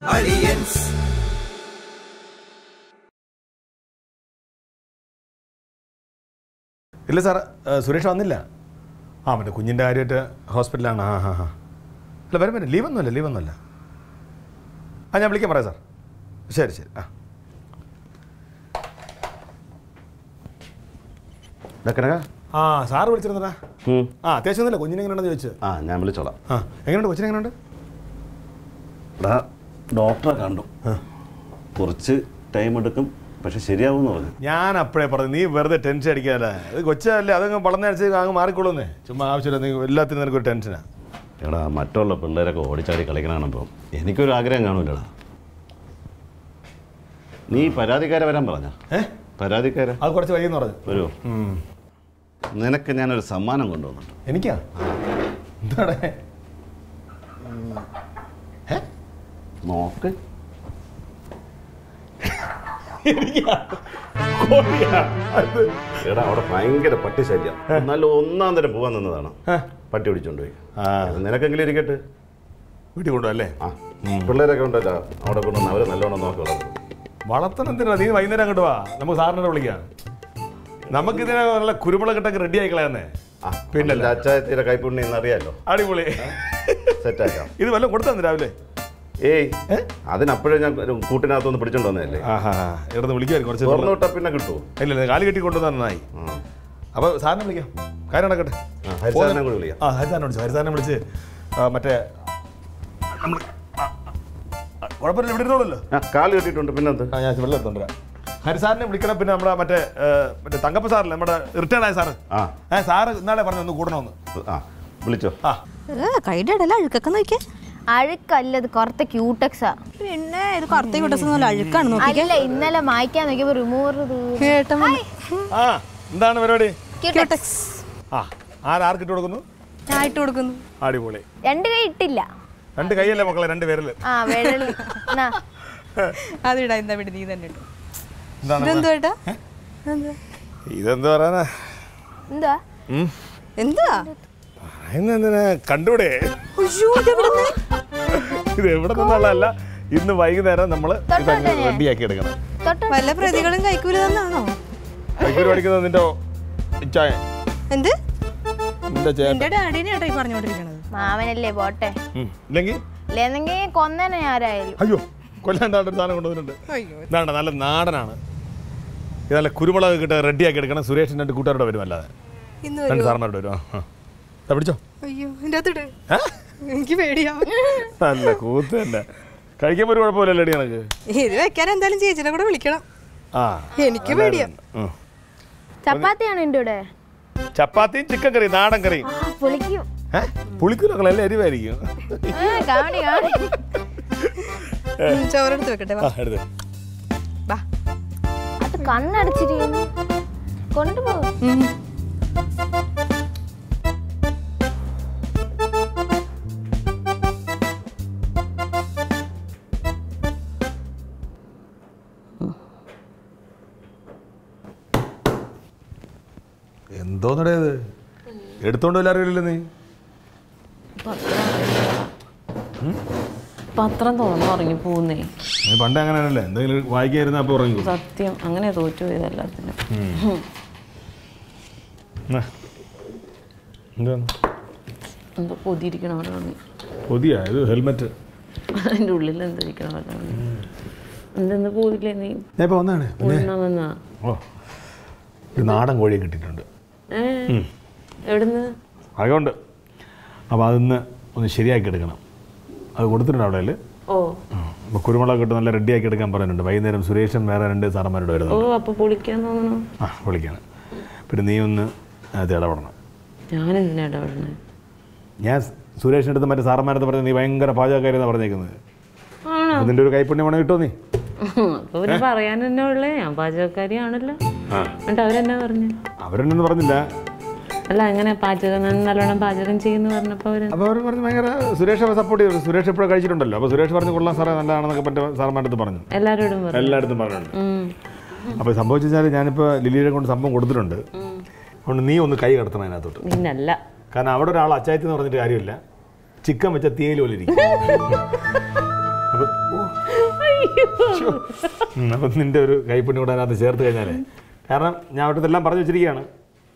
Aliyans. Illa sir, Suresh vandilla. Ah, mane kunjinte kariyattu hospital aanu. Ha. Illa varumane leave onnilla. Ah, njan vilikkan paraya sir. Seri. Ah. Dakkaga. Ah, sir vilichirundha. Ah, athesham onnilla kunjine engane undu choichu. Ah, njan vilichola. Ah, engane undu kochine engane undu? Da Doctor Gando. Porch time at the Seria. Yana preparni were the tension together. Gocha, Lagan Palanese, Marcolone. Chuma, Latin and good tension. Matola Puleraco, Richard Calaganabo. Any good agreeing? Ni Paradica Rambana. Eh? Paradica. I'll go to you. Then I can enter some man on any care. No, okay. I get a party set. None that a poor than another. Party which do it. And then I can get it. What do you want to lay? Let account at out of another and alone on the call. Malatan and the Nagadua, the most honorable again. Namakina Kurupala got a ready clan. Pindal, that's a guy put in Ariello. Adibule. Set up. You will look what on the railway. Hey, that's an apparent good enough on the prison. Aha, you're the William or so up in a good two. And I'll get you go to the night. About Sanamika, Karanaka. I saw an ugly. I don't know. I don't know. What about the little? Carl, you didn't win on the Kayasavilla. Harsan, we can up in Amra, but the Tangapasar, Lamada, return as are. Ah, as are not ever on the good on. Ah, Bullicho. Ah, I did a lot of I call the Corte Cutexa. No, the Corte doesn't like it. I can give a remove. Ah, done already. Cutex. Ah, are Arcturgun? I told you. Are you willing? And the Tilla. And the Gayla and the Veril. Ah, very. Nah, I did I never did it. Don't do it. Isn't there? Inda? Hm? Inda? I'm not going to do it. In the way there, and the mother, I could be a kid. My leprechaun, I couldn't know. I could go to the giant. And this? The giant did a dinner for no reason. Mamma and Lebotte. Lengi? Lengi, Conan, I are you? Conan, I don't know. Nana, you're a Kurula, get a ready, I get a consuration and a good out of it. In the Zarma. Are give it up. I'm like, who's that? Can I give it to a lady? Here, I can't tell you. I'm going to kill him. Ah, here, give it up. Chapati and Indude. Chapati, chicken, and a green. Pulicu. Pulicu, a lady, very you. I'm sorry to get it. Bah. At the Kannada city. Conduct. Don't you? You don't know anything. Patra, don't worry. You don't know. You don't know. You don't know. You don't know. You don't know. You don't know. You don't know. I don't know. Oh, but Kuruma got on a day component by their insuration, where and Saramadoda. Oh, a Policano. Ah, Policano. But in the end, they are not. Yes, Suration to the Matasarama, the Vanga Paja carried over the. Ah, then do I put him on a Tony? Purian no lay, and Paja carried on. And I never knew. I don't know about that. Lang and a patcher and a lot of patcher and chicken were not powered. Suresh was supportive of Suresh Prakash and the love. Suresh was the Gulasar and the Sarman to the Burn. A lot of the Burn. About some boys, Janipa, Lily, and some wood under. On the on the Kayatana. Nella. Can I order a chitin or the Ariula? Chicken with a tail. നിന്റെ ഒരു കൈപ്പണി കൂടെ അതിനകത്ത് ചേർത്ത് കഴിഞ്ഞാലേ, കാരണം ഞാൻ അവിടുത്തെ എല്ലാം പറഞ്ഞു വെച്ചിരിക്കുകയാണ്,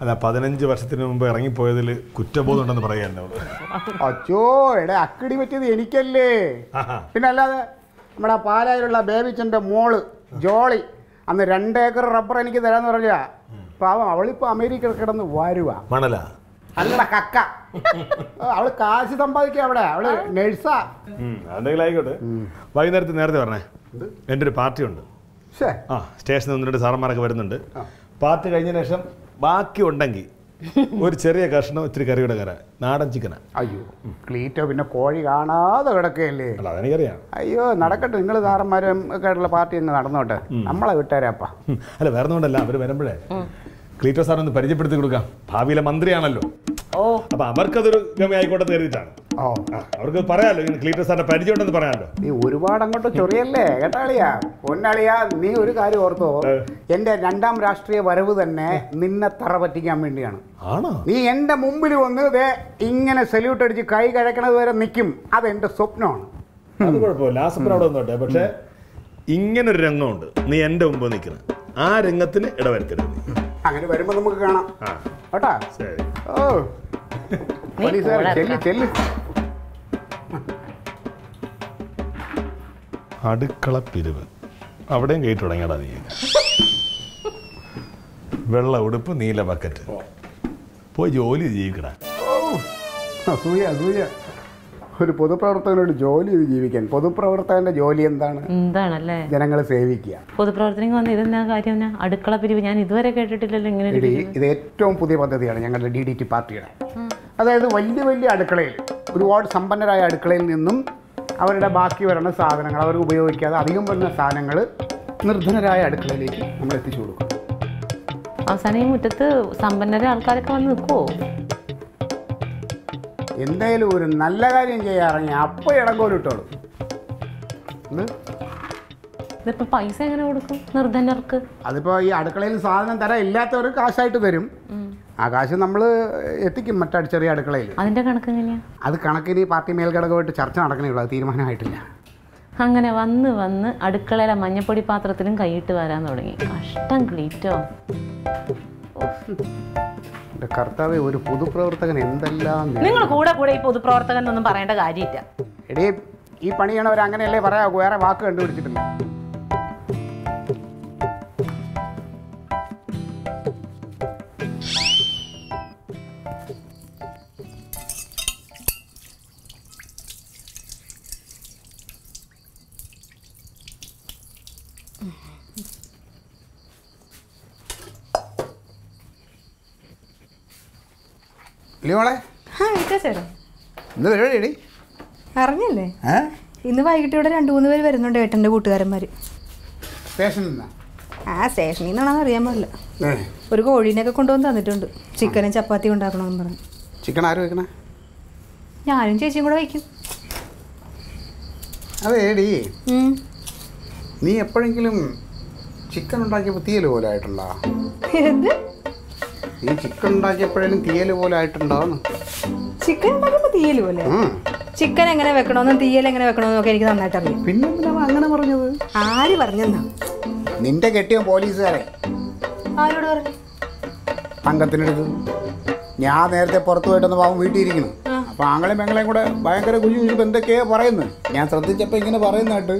അല്ല, 15 വർഷത്തിന് മുമ്പ് ഇറങ്ങിപ്പോയതിൽ കുറ്റബോധം ഉണ്ടെന്ന് പറയാല്ലോ. അച്ചോ, എടാ അക്കിടി പറ്റിയത് എനിക്കല്ലേ. പിന്നെ അല്ലാതെ നമ്മുടെ പാലായിലുള്ള ബേബിച്ചന്റെ മോള് ജോളി അന്ന് 2 ഏക്കർ റബ്ബർ എനിക്ക് തരാന്ന് പറഞ്ഞ പാവം, അവളിപ്പോ അമേരിക്കയിൽ കിടന്ന് വരുക. മണല അല്ലട കക്ക, അവള് കാശ് സമ്പാദിക്ക അവിടെ, അവള് നഴ്സാ. എന്തെങ്കിലും ആയിക്കോട്ടെ. വൈകുന്നേരത്തെ നേരത്തെ പറഞ്ഞേ, എൻ്റെ ഒരു പാർട്ടി ഉണ്ട്. ആ സ്റ്റേഷനിൽ 1-2 സാറന്മാരൊക്കെ വരുന്നുണ്ട്. പാർട്ടി കഴിഞ്ഞ ശേഷം ബാക്കി ഉണ്ടെങ്കിൽ ഒരു ചെറിയ കഷ്ണം ഇത്തിരി കറിയുടെ കര, നാടൻ ചിക്കനാ. അയ്യോ ക്ലീറ്റോ, പിന്നെ കോഴി കാണാതെ കിടക്കുകയല്ലേ. അതെനിക്കറിയാം. അയ്യോ നടക്കട്ടെ, നിങ്ങൾ സാറന്മാരും ഒക്കെ ആയിട്ടുള്ള പാർട്ടി തന്നെ നടന്നോട്ടെ, നമ്മളെ വിട്ടാരാപ്പാ. അല്ല വേറെ ഒന്നുകൊണ്ടല്ല, അവർ വരുമ്പോഴേ ക്ലീറ്റോ സാർ ഒന്ന് പരിചയപ്പെടുത്തി കൊടുക്കാം. ഭാവിയിലെ മന്ത്രിയാണല്ലോ. അപ്പൊ അവർക്കതൊരു ഗമയായിക്കോട്ടെന്ന് കരുതിയിട്ടാണ്. അവർക്ക് പറയാലോ, ക്ലീറ്റോ സാറിന്റെ പരിചയം ഉണ്ടെന്ന് പറയാമല്ലോ. നീ ഒരുപാട് അങ്ങോട്ട് ചൊറിയല്ലേ കേട്ടാളിയാ. പൊന്നാളിയാ, നീ ഒരു കാര്യം ഓർത്തോ, എന്റെ 2ാം രാഷ്ട്രീയ വരവ് തന്നെ നിന്നെ തറ പറ്റിക്കാൻ വേണ്ടിയാണ്. നീ എന്റെ മുമ്പിൽ വന്ന് ഇങ്ങനെ സല്യൂട്ട് അടിച്ച് കൈ കഴക്കണത് വരെ നിൽക്കും. അതെന്റെ സ്വപ്നമാണ്. അത് കുഴപ്പമില്ല, ആ സ്വപ്നം അവിടെ വന്നോട്ടെ. പക്ഷെ ഇങ്ങനൊരു രംഗമുണ്ട്, നീ എന്റെ മുമ്പ് നിൽക്കണം. ആ രംഗത്തിന് ഇടവരുത്തരുത്. അങ്ങനെ വരുമ്പോ നമുക്ക് കാണാം കേട്ടാ. ഓ അടുക്കള പിരിവ് അവിടെയും കേട്ടു തുടങ്ങിയടാ. നീ വെള്ള ഉടുപ്പ്, നീല ബക്കറ്റ്, പോയി ജോലി ജീവിക്കടാ. ഒരു പൊതുപ്രവർത്തകനോട് ജോലി ചെയ്ത് ജീവിക്കാൻ. പൊതുപ്രവർത്തകന്റെ ജോലി എന്താണ്? എന്താണല്ലേ, ജനങ്ങളെ സേവിക്കുക. പൊതുപ്രവർത്തന അടുക്കള പിരിവ് ഞാൻ ഇതുവരെ കേട്ടിട്ടില്ലല്ലോ. ഇങ്ങനെ ഇത് ഏറ്റവും പുതിയ പദ്ധതിയാണ് ഞങ്ങളുടെ DDT പാർട്ടിയുടെ. അതായത് വലിയ വലിയ അടുക്കളയിൽ, ഒരുപാട് സമ്പന്നരായ അടുക്കളയിൽ നിന്നും അവരുടെ ബാക്കി വരുന്ന സാധനങ്ങൾ, അവർക്ക് ഉപയോഗിക്കാതെ അധികം വരുന്ന സാധനങ്ങൾ നിർധനരായ അടുക്കളയിലേക്ക് നമ്മൾ എത്തിച്ചു കൊടുക്കും. അവസാനം ഈ മുറ്റത്ത് സമ്പന്നരായ ആൾക്കാരൊക്കെ വന്ന് നിൽക്കുമോ? എന്തായാലും ഒരു നല്ല കാര്യം ചെയ്യാറങ്ങി അപ്പം ഇടങ്കോലിട്ടോളൂ. ഇതിപ്പോ പൈസ എങ്ങനെ കൊടുക്കും നിർധനർക്ക്? അതിപ്പോ ഈ അടുക്കളയിൽ സാധനം തരാൻ ഇല്ലാത്തവർ കാശായിട്ട് തരും. ആ കാശ് നമ്മൾ എത്തിക്കും മറ്റൊരു ചെറിയ അടുക്കളയിൽ. അതിന്റെ കണക്ക് എങ്ങനെയാ? അത് കണക്കിന് പാർട്ടി മേൽഘടകമായിട്ട് ചർച്ച നടക്കണേയുള്ളൂ, അത് തീരുമാനമായിട്ടില്ല. അങ്ങനെ വന്ന് വന്ന് അടുക്കളയിലെ മഞ്ഞപ്പൊടി പാത്രത്തിലും കൈയിട്ട് വരാൻ തുടങ്ങി. കഷ്ടം ക്ലീറ്റോ. കർത്താവേ, ഒരു പൊതുപ്രവർത്തകൻ എന്തെല്ലാം. നിങ്ങൾ കൂടെ കൂടെ ഈ പൊതുപ്രവർത്തകൻ എന്നൊന്നും പറയേണ്ട കാര്യമില്ല. എടേ, ഈ പണിയാണവർ അങ്ങനെയല്ലേ പറയാ, വേറെ വാക്ക് കണ്ടുപിടിച്ചിട്ടില്ല. അറിഞ്ഞില്ലേ, ഇന്ന് വൈകിട്ട് ഇവിടെ 2-3 പേര് വരുന്നുണ്ട്, ഏട്ടൻ്റെ കൂട്ടുകാരന്മാര്. ആ സ്റ്റേഷനിൽ നിന്നാണെന്ന് അറിയാൻ പാടില്ല. ഒരു കോഴീനെയൊക്കെ കൊണ്ടുവന്ന് തന്നിട്ടുണ്ട്, ചിക്കനും ചപ്പാത്തി ഉണ്ടാക്കണമെന്ന് പറഞ്ഞു. ചിക്കൻ ആര് വെക്കണ? ഞാനും ചേച്ചിയും കൂടെ വയ്ക്കും. അതേടി, നീ എപ്പോഴെങ്കിലും ചിക്കൻ ഉണ്ടാക്കിയപ്പോൾ തീയല് പോലെ ആയിട്ടുണ്ടോ? എന്ത്? ഈ ചിക്കൻ ഉണ്ടാക്കിയപ്പോഴും തീയല് പോലെ ആയിട്ടുണ്ടാവുന്നു. ചിക്കൻ ഉണ്ടാക്കിയപ്പോൾ തീയല് പോലെ? ചിക്കൻ എങ്ങനെ വെക്കണമെന്നും തീയൽ എങ്ങനെ വെക്കണമെന്നും ഒക്കെ എനിക്ക് നന്നായിട്ട് അറിയാം. പിന്നെ അങ്ങനെ പറഞ്ഞത് ആര് പറഞ്ഞെന്നാ? നിന്റെ കെട്ടിയ പോലീസുകാരെ. ആരോട് പറഞ്ഞു? തങ്കത്തിനടുത്ത്. ഞാൻ നേരത്തെ പുറത്തു പോയിട്ടൊന്ന് പാവം വീട്ടിയിരിക്കുന്നു. അപ്പൊ ആങ്ങളെയും പെങ്ങളെയും കൂടെ ഭയങ്കര കുഞ്ഞു കുഞ്ഞു എന്തൊക്കെയാ പറയുന്നത് ഞാൻ ശ്രദ്ധിച്ചപ്പോൾ. ഇങ്ങനെ പറയുന്നതായിട്ട്,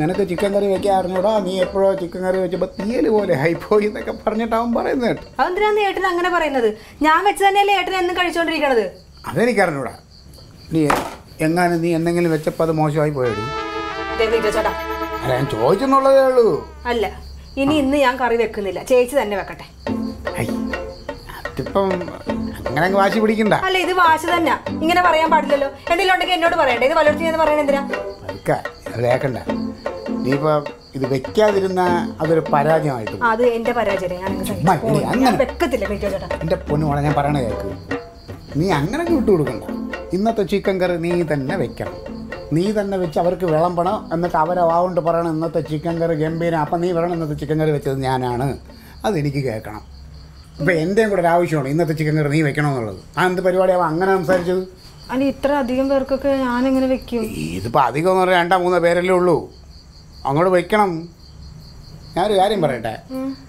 നിനക്ക് ചിക്കൻ കറി വെക്കാൻ അറിഞ്ഞൂടാ, നീ എപ്പോഴോ ചിക്കൻ കറി വെച്ചപ്പോൾ തീയല് പോലെ ആയിപ്പോയി എന്നൊക്കെ പറഞ്ഞിട്ടാവും പറയുന്നത്. അതെന്തിനാണ് ഏട്ടൻ അങ്ങനെ പറയുന്നത്? ഞാൻ വെച്ച് തന്നെയല്ലേ ഏട്ടൻ എന്നും കഴിച്ചോണ്ടിരിക്കണത്. അതെനിക്ക് അറിഞ്ഞൂടാ. നീ എങ്ങാനും നീ എന്തെങ്കിലും വെച്ചപ്പോൾ അത് മോശമായി പോയത് ഞാൻ ചോദിച്ചെന്നുള്ളതേ ഉള്ളൂ. അല്ല, ഇന്ന് ഞാൻ കറി വെക്കുന്നില്ല, ചേച്ചി തന്നെ വെക്കട്ടെ. അതിപ്പം അങ്ങനെ വാശി പിടിക്കണ്ട. അല്ല, ഇത് വാശി തന്നെ, ഇങ്ങനെ പറയാൻ പാടില്ലല്ലോ. എന്തെങ്കിലും ഉണ്ടെങ്കിൽ എന്നോട് പറയണ്ടേ? ഇത് വലർത്തി പറയണെന്തിനാ? കേക്കണ്ട. ഇത് വെക്കാതിരുന്ന അതൊരു പരാജയമായിട്ട് അത് എന്റെ പരാജയം. എന്റെ പൊന്നുമോളെ ഞാൻ പറയണ കേൾക്ക്, നീ അങ്ങനെ വിട്ടുകൊടുക്കണ്ട. ഇന്നത്തെ ചിക്കൻ കറി നീ തന്നെ വെക്കണം, നീ തന്നെ വെച്ച് അവർക്ക് വിളമ്പണം. എന്നിട്ട് അവരെ വാവുകൊണ്ട് പറയണം ഇന്നത്തെ ചിക്കൻ കറി ഗംഭീരം. അപ്പം നീ പറയണം ഇന്നത്തെ ചിക്കൻ കറി വെച്ചത് ഞാനാണ്, അതെനിക്ക് കേൾക്കണം. ഇപ്പം എൻ്റെയും കൂടെ ഒരു ആവശ്യമാണ് ഇന്നത്തെ ചിക്കൻ കറി നീ വെക്കണമെന്നുള്ളത്. ആ എന്ത് പരിപാടിയാവും അങ്ങനെ സംസാരിച്ചത്? അല്ല, ഇത്ര അധികം പേർക്കൊക്കെ ഞാനെങ്ങനെ വെക്കും? ഇതിപ്പോൾ അധികം എന്ന് പറഞ്ഞാൽ 2-3 പേരല്ലേ ഉള്ളൂ, അങ്ങോട്ട് വെക്കണം. ഞാനൊരു കാര്യം പറയട്ടെ,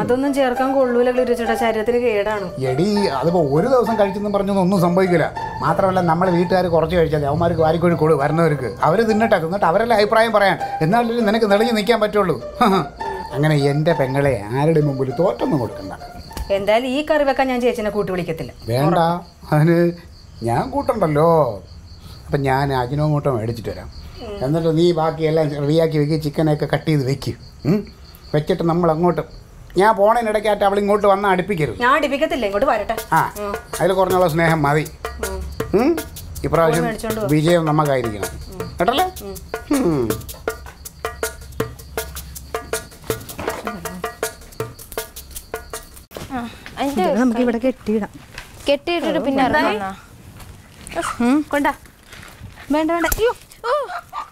അതൊന്നും ചേർക്കാൻ കൊള്ളൂല ക്ലീറ്റോ ചേട്ടാ, ശരീരത്തിന് കേടാണ്. എടി അതിപ്പോ ഒരു ദിവസം കഴിച്ചെന്ന് പറഞ്ഞൊന്നും സംഭവിക്കില്ല. മാത്രമല്ല നമ്മളെ വീട്ടുകാർ കുറച്ച് കഴിച്ചാൽ അവന്മാർക്ക് വാരിക്കോഴി കൊടു വരുന്നവർക്ക് അവർ തിന്നിട്ട് അവരെല്ലാം അഭിപ്രായം പറയാൻ, എന്നാലും നിനക്ക് തെളിഞ്ഞ് നിൽക്കാൻ പറ്റുള്ളൂ. അങ്ങനെ എൻ്റെ പെങ്ങളെ ആരുടെ മുമ്പിൽ തോറ്റൊന്നും കൊടുക്കണ്ട. എന്തായാലും ഈ കറി വെക്കാൻ ഞാൻ ചേച്ചിനെ കൂട്ടി വിളിക്കത്തില്ല. വേണ്ട, അതിന് ഞാൻ കൂട്ടണ്ടല്ലോ. അപ്പം ഞാൻ അജിനോമോട്ടോ മേടിച്ചിട്ട് വരാം, എന്നിട്ട് നീ ബാക്കിയെല്ലാം റെഡിയാക്കി വെക്കുക. ചിക്കനൊക്കെ കട്ട് ചെയ്ത് വെക്കും, വെച്ചിട്ട് നമ്മൾ അങ്ങോട്ട്. ഞാൻ പോണേനിടയ്ക്കായിട്ട് അവൾ ഇങ്ങോട്ട് വന്നാൽ അടുപ്പിക്കരുത്. ഞാൻ അടുപ്പിക്കത്തില്ല, ഇങ്ങോട്ട് വരട്ടെ. ആ അതിൽ കുറഞ്ഞുള്ള സ്നേഹം മതി. ഇപ്രാവശ്യം വിജയം നമുക്കായിരിക്കണം കേട്ടല്ലേ. നമുക്ക് ഇവിടെ കെട്ടിയിടാം, കെട്ടിയിട്ടിട്ട് പിന്നെ കൊണ്ടാ. വേണ്ട വേണ്ട, അയ്യോ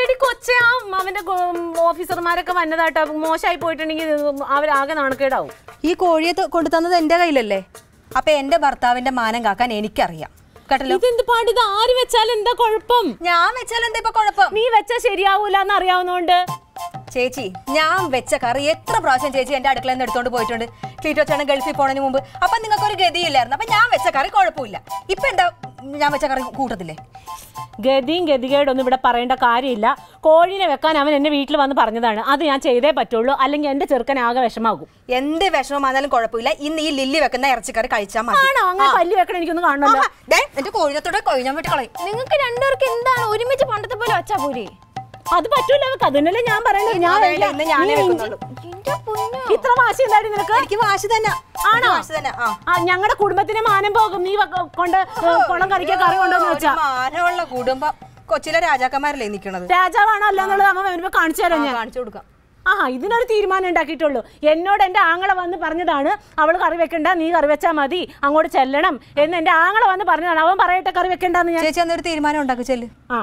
എടി കൊച്ചേ, ആ അവന്റെ ഓഫീസർമാരൊക്കെ വന്നതായിട്ടോ, മോശമായി പോയിട്ടുണ്ടെങ്കിൽ അവരാകെ നാണക്കേടാവും. ഈ കോഴിയെ കൊണ്ടു തന്നത് എന്റെ കയ്യിലല്ലേ, അപ്പൊ എന്റെ ഭർത്താവിന്റെ മാനം കാക്കാൻ എനിക്കറിയാം. ആര് വെച്ചാലും എന്താ കുഴപ്പം? ഞാൻ വെച്ചാലും എന്താ ഇപ്പൊ കുഴപ്പം? നീ വെച്ചാൽ ശരിയാവൂലെന്ന് അറിയാവുന്നോണ്ട്. ചേച്ചി, ഞാൻ വെച്ച കറി എത്ര പ്രാവശ്യം ചേച്ചി എന്റെ അടുക്കളയിൽ നിന്ന് എടുത്തോണ്ട് പോയിട്ടുണ്ട്. ക്ലീറ്റോച്ചാണ് ഗൾഫിൽ പോണതിന് മുമ്പ്. അപ്പൊ നിങ്ങൾക്ക് ഒരു ഗതിയില്ലായിരുന്നു, അപ്പൊ ഞാൻ വെച്ച കറി കുഴപ്പമില്ല. ഇപ്പൊ എന്താ ഞാൻ വെച്ച കറി കൂട്ടത്തില്ലേ? ഗതിയും ഗതികേടൊന്നും ഇവിടെ പറയേണ്ട കാര്യമില്ല. കോഴിനെ വെക്കാൻ അവൻ എന്റെ വീട്ടിൽ വന്ന് പറഞ്ഞതാണ്, അത് ഞാൻ ചെയ്തേ പറ്റുള്ളൂ, അല്ലെങ്കിൽ എന്റെ ചെറുക്കൻ ആകെ വിഷമാകും. എന്ത് വിഷമമാണെങ്കിലും കുഴപ്പമില്ല, ഇന്ന് ഈ ലില്ലി വെക്കുന്ന ഇറച്ചിക്കറി കഴിച്ചാൽ മതി. ആണോ, അങ്ങനെ പല്ലി വെക്കണം എനിക്കൊന്നും കാണണല്ലോ. എന്റെ കോഴിനത്തോടെ കൊഴിഞ്ഞാൻ വിട്ട് കളയും. നിങ്ങൾക്ക് രണ്ടുപേർക്ക് എന്താണ് ഒരുമിച്ച് പണ്ടത്തെ പോലെ വെച്ചാ പോരേ? അത് പറ്റൂല, അത് തന്നെയല്ലേ ഞാൻ പറയണത്. ഇത്ര വാശി എന്തായാലും നിനക്ക്? വാശി തന്നെ ആണോ? ഞങ്ങളുടെ കുടുംബത്തിന് മാനം പോകും നീ കൊണ്ട് കുളം കറിക്കാൻ കറി കൊണ്ടോന്ന് വെച്ചാ. മാനമുള്ള കുടുംബം, കൊച്ചിലെ രാജാക്കന്മാരല്ലേ നിക്കണത്? രാജാവാണോ അല്ലെന്നുള്ളത് അമ്മ വരുമ്പോ കാണിച്ചു തരാം, ഞാൻ കാണിച്ചു കൊടുക്കാം. ആ ഇതിനൊരു തീരുമാനം ഉണ്ടാക്കിയിട്ടുള്ളൂ. എന്നോട് എൻ്റെ ആങ്ങളെ വന്ന് പറഞ്ഞതാണ്, അവൾ കറി വെക്കണ്ട, നീ കറി വെച്ചാൽ മതി, അങ്ങോട്ട് ചെല്ലണം എന്ന് എൻ്റെ ആങ്ങളെ വന്ന് പറഞ്ഞതാണ്. അവൻ പറയട്ടെ കറി വെക്കണ്ടെന്ന്. ഞാൻ ചേച്ചി എന്നൊരു തീരുമാനം ഉണ്ടാക്കി ചെല്ല്. ആ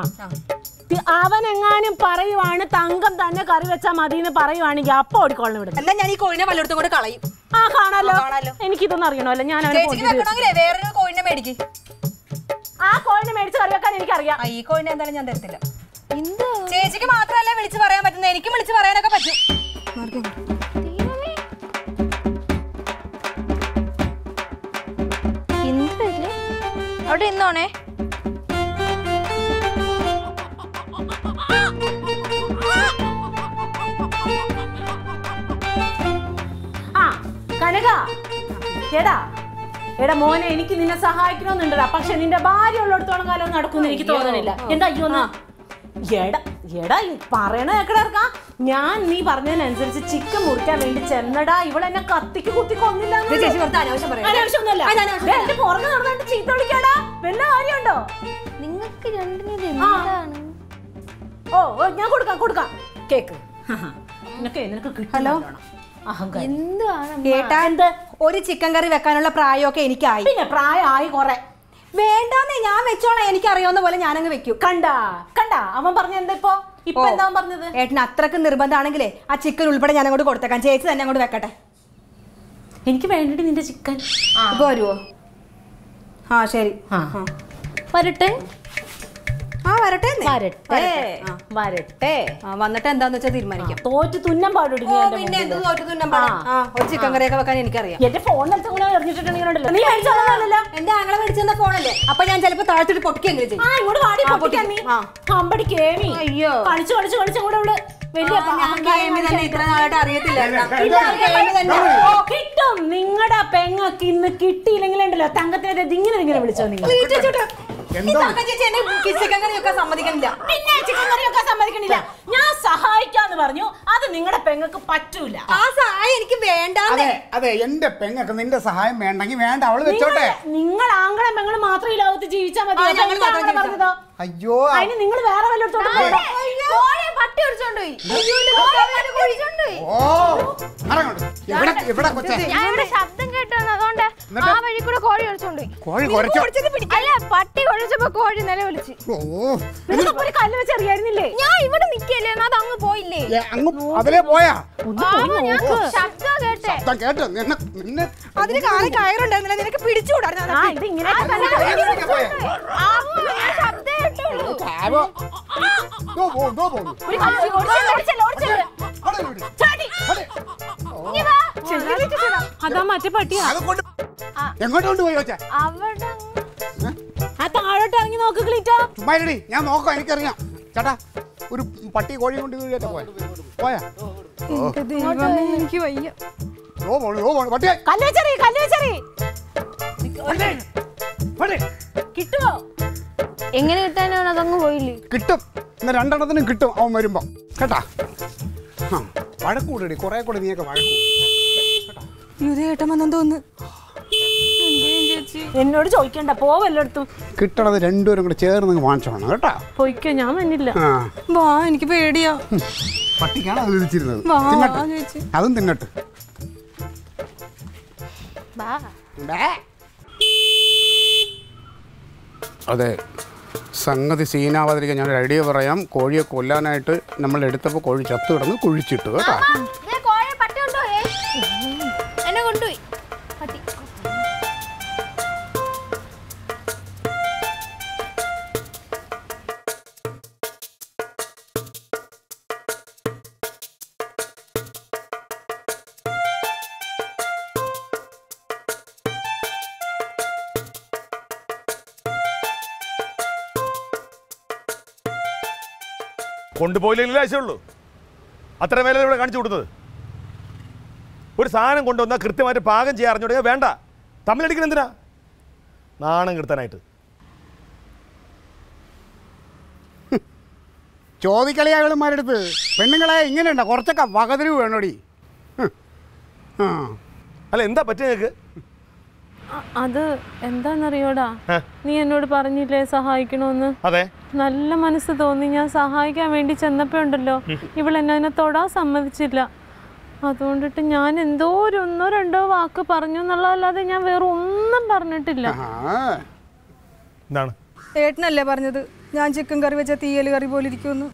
അവനെങ്ങാനും പറയുവാണ് തങ്കം തന്നെ കറി വെച്ചാൽ മതി എന്ന് പറയുവാണെങ്കിൽ അപ്പൊ ഓടിക്കോളണം ഇവിടെ. എന്നാ ഞാൻ ഈ കോഴിനെ പലയിടത്തും കൂടെ കളയും. ആ കാണാലോ, എനിക്കിതൊന്നും അറിയണമല്ലോ. ഞാൻ വേറൊരു കോഴിനെ മേടിക്കും, ആ കോഴിനെ മേടിച്ച് കറി വെക്കാൻ എനിക്കറിയാം. ഈ കോഴിനെ എന്തായാലും ഞാൻ തരത്തില്ല. ചേച്ചിക്ക് മാത്രമല്ല വിളിച്ചു പറയാൻ പറ്റുന്നത്, എനിക്കും വിളിച്ചു പറയാനൊക്കെ പറ്റും. അവിടെ ഇന്നോണേ ആ കനക. എടാ എടാ മോനെ, എനിക്ക് നിന്നെ സഹായിക്കണമെന്നുണ്ടടാ, പക്ഷെ നിന്റെ ഭാര്യ ഉള്ളിടത്തോളം കാലം നടക്കുമെന്ന് എനിക്ക് തോന്നണില്ല. എന്താ അയ്യോന്നാ പറയണ കേക്കടർക്കാ? ഞാൻ നീ പറഞ്ഞതിനനുസരിച്ച് ചിക്കൻ മുറിക്കാൻ വേണ്ടി ചെന്നടാ, ഇവിടെ എന്നെ കത്തിക്ക് കുത്തി കൊന്നില്ല. ഓ ഞാൻ കൊടുക്കാം കൊടുക്കാം കേക്ക്. ഹലോ, കേട്ടാ എന്ത്? ഒരു ചിക്കൻ കറി വെക്കാനുള്ള പ്രായമൊക്കെ എനിക്കായി. പിന്നെ പ്രായമായി കൊറേ. വേണ്ടാന്നേ, ഞാൻ വെച്ചോളാം, എനിക്കറിയാവുന്ന പോലെ ഞാനങ്ങ് വെക്കും. കണ്ടാ കണ്ടാ അവൻ പറഞ്ഞ എന്താ ഇപ്പൊ ഇപ്പൊ എന്താ പറഞ്ഞത്? ഏട്ടന് അത്രക്ക് നിർബന്ധമാണെങ്കിലേ ആ ചിക്കൻ ഉൾപ്പെടെ ഞാൻ അങ്ങോട്ട് കൊടുത്തേക്കാം, ചേച്ചി തന്നെ അങ്ങോട്ട് വെക്കട്ടെ. എനിക്ക് വേണ്ടിട്ട് നിന്റെ ചിക്കൻ ഇപ്പൊ വരുവോ? ആ ശരി, വരട്ടെ. ആ I Sanga Sina was an idea of Rayam, Korea, Kola, and Namaleta Kori chapter and Kurichit. They call a pattern to it. And I won't do it. Boiling Lazulu. After a very country, put sign and go to the Kritam at a park and Jarno Vanda. Tamil Grandra Nan and Gritanite. Jolly Kalia married Bill. Pending a lying in and a quarter of Wakadru and Roddy. I'll end up at a other and then a Rioda. Near no parani lays a hike on the Nalla Manasathonia Sahaka went each and the Pendalo. Even another Thoda, some of Chilla. I don't it in Yan and though you know and do Waka Parnunala Ladina were on the Barnetilla. None. Etna Labarnadu, Yan chicken garbage at the Elegary Bolicun.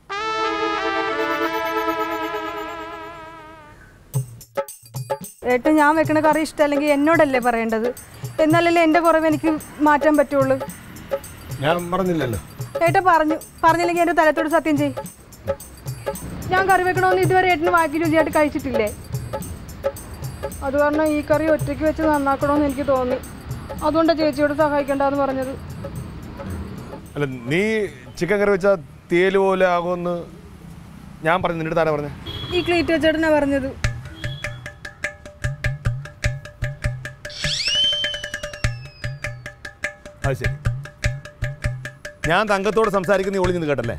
Etna Yamakan Garish telling you and not a labor ender. Then the little ender for a venicum Martin Batula. Yam Barnilla. Later, Parnell again to Talatur Satinji. Young Carver can only do a rate and market to get Kaitile. Aduana Icario, Tickets and Macaron and Kitoni. I don't a judge of the hike and other one. The chicken garage, Tielu Lagon Yampar in the Taravan. Equally to Jernavaranadu. I see. Yangango, some Sarik in the Olympic Gatle.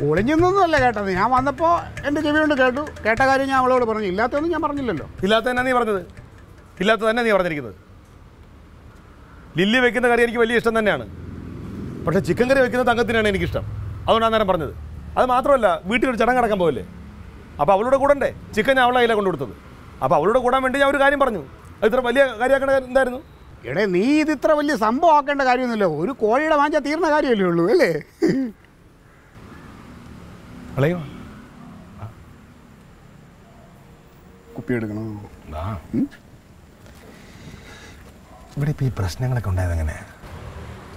Olympic Gatle, I'm on the paw and the given to Catagarin all over in Latin and Yamarnillo. Hilatan and the other. Hilatan and the other. Lily Wakin the Gary List and the Nan. But a chicken Wakin the Tangatin and any Kistam. Another brother. Almatrola, we took Janaka Cambole. Apollo Gudande, chicken out like a Gondurtu. Apollo Gudam and Yavarin Barnu. Either Valia. You don't need the travel, some walk and a guy in the low. You call it a bunch of Tirna, you will, eh? Hello? Copied. Ah, very people, Snagacon.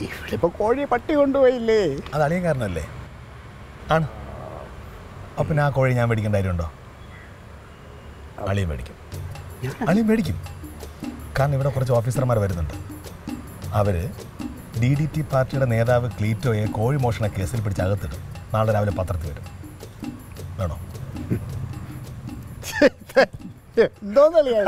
Aliyans. Online class Aliyans.